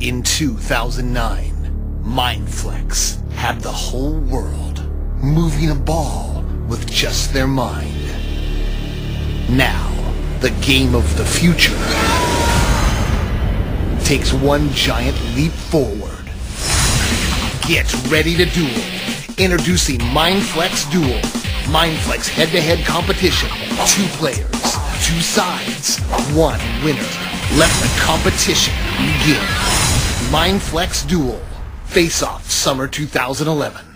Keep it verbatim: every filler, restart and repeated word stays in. In two thousand nine, Mindflex had the whole world moving a ball with just their mind. Now, the game of the future takes one giant leap forward. Get ready to duel. Introducing Mindflex Duel. Mindflex head-to-head competition. Two players, two sides, one winner. Let the competition begin. Mindflex Duel. Face-Off Summer two thousand eleven.